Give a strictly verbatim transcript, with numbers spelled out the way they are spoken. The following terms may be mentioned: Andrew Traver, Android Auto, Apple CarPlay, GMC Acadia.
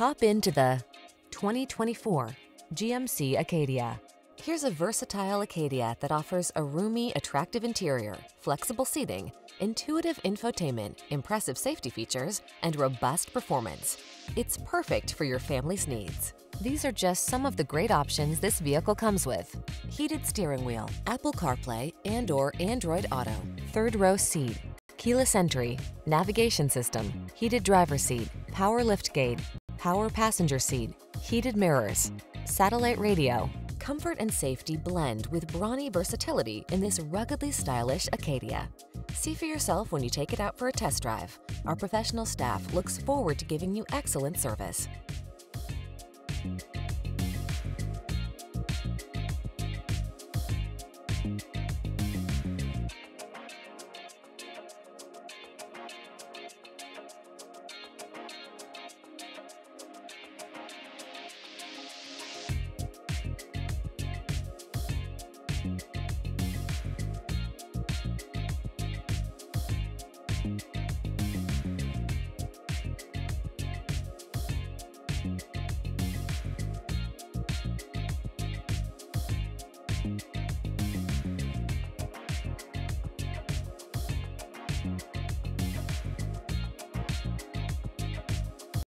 Hop into the twenty twenty-four G M C Acadia. Here's a versatile Acadia that offers a roomy, attractive interior, flexible seating, intuitive infotainment, impressive safety features, and robust performance. It's perfect for your family's needs. These are just some of the great options this vehicle comes with: heated steering wheel, Apple CarPlay and/or Android Auto, third row seat, keyless entry, navigation system, heated driver's seat, power liftgate, power passenger seat, heated mirrors, satellite radio. Comfort and safety blend with brawny versatility in this ruggedly stylish Acadia. See for yourself when you take it out for a test drive. Our professional staff looks forward to giving you excellent service.